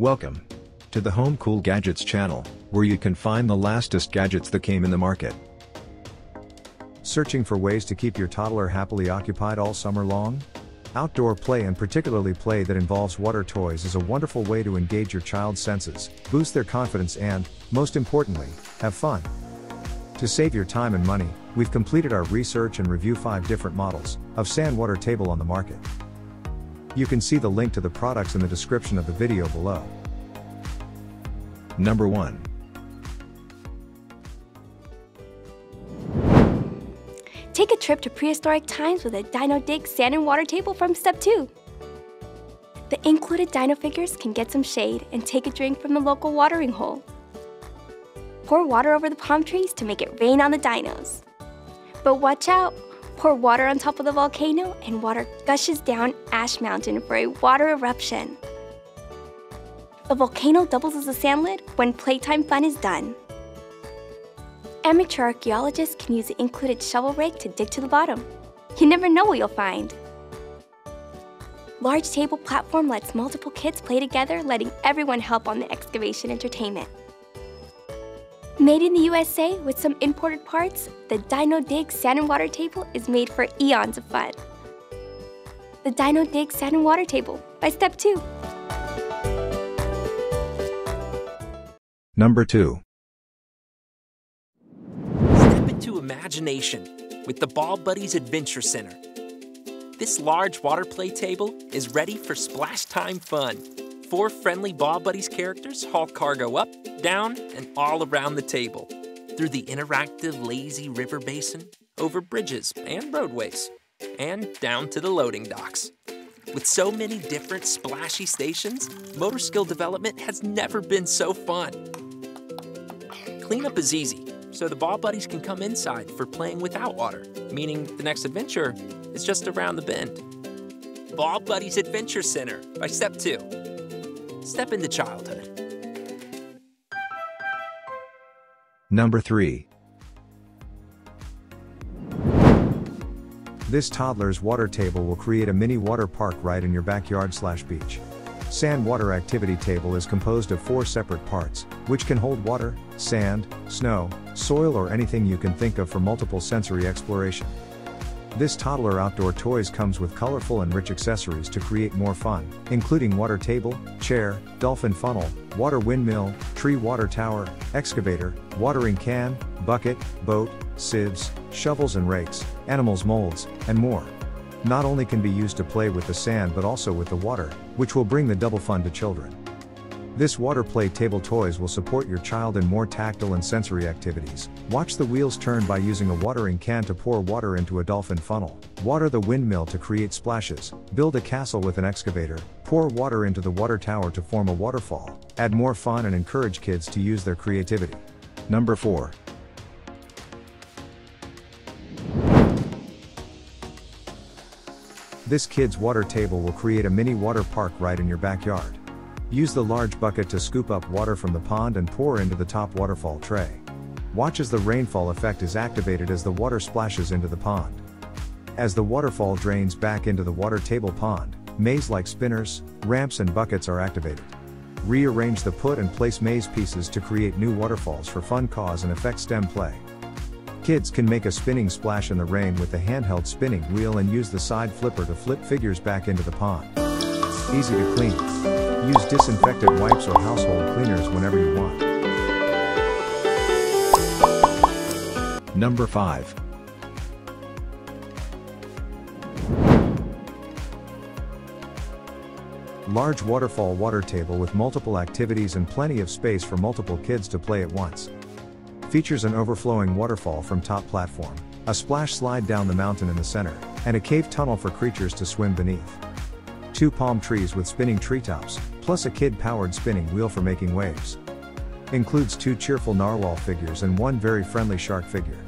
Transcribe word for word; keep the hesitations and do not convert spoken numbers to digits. Welcome to the Home Cool Gadgets channel, where you can find the latest gadgets that came in the market. Searching for ways to keep your toddler happily occupied all summer long? Outdoor play, and particularly play that involves water toys, is a wonderful way to engage your child's senses, boost their confidence and, most importantly, have fun. To save your time and money, we've completed our research and review five different models of sand water table on the market. You can see the link to the products in the description of the video below. Number one. Take a trip to prehistoric times with a Dino Dig Sand and Water Table from Step two. The included dino figures can get some shade and take a drink from the local watering hole. Pour water over the palm trees to make it rain on the dinos. But watch out! Pour water on top of the volcano and water gushes down Ash Mountain for a water eruption. The volcano doubles as a sandlid when playtime fun is done. Amateur archaeologists can use the included shovel rake to dig to the bottom. You never know what you'll find. Large table platform lets multiple kids play together, letting everyone help on the excavation entertainment. Made in the U S A with some imported parts, the Dino Dig Sand and Water Table is made for eons of fun. The Dino Dig Sand and Water Table by Step two. Number two. Step into imagination with the Ball Buddies Adventure Center. This large water play table is ready for splash time fun. Four friendly Ball Buddies characters haul cargo up, down, and all around the table, through the interactive lazy river basin, over bridges and roadways, and down to the loading docks. With so many different splashy stations, motor skill development has never been so fun. Cleanup is easy, so the Ball Buddies can come inside for playing without water, meaning the next adventure is just around the bend. Ball Buddies Adventure Center by Step two. Step into childhood. Number three. This toddler's water table will create a mini water park right in your backyard slash beach. Sand water activity table is composed of four separate parts, which can hold water, sand, snow, soil, or anything you can think of for multiple sensory exploration. This toddler outdoor toys comes with colorful and rich accessories to create more fun, including water table, chair, dolphin funnel, water windmill, tree water tower, excavator, watering can, bucket, boat, sieves, shovels and rakes, animals molds, and more. Not only can be used to play with the sand but also with the water, which will bring the double fun to children. This water play table toys will support your child in more tactile and sensory activities. Watch the wheels turn by using a watering can to pour water into a dolphin funnel, water the windmill to create splashes, build a castle with an excavator, pour water into the water tower to form a waterfall, add more fun and encourage kids to use their creativity. Number four. This kid's water table will create a mini water park right in your backyard. Use the large bucket to scoop up water from the pond and pour into the top waterfall tray. Watch as the rainfall effect is activated as the water splashes into the pond. As the waterfall drains back into the water table pond, maze-like spinners, ramps and buckets are activated. Rearrange the put and place maze pieces to create new waterfalls for fun cause and effect STEM play. Kids can make a spinning splash in the rain with the handheld spinning wheel and use the side flipper to flip figures back into the pond. Easy to clean. Use disinfectant wipes or household cleaners whenever you want. Number five. Large waterfall water table with multiple activities and plenty of space for multiple kids to play at once. Features an overflowing waterfall from top platform, a splash slide down the mountain in the center, and a cave tunnel for creatures to swim beneath. Two palm trees with spinning treetops, plus a kid-powered spinning wheel for making waves. Includes two cheerful narwhal figures and one very friendly shark figure.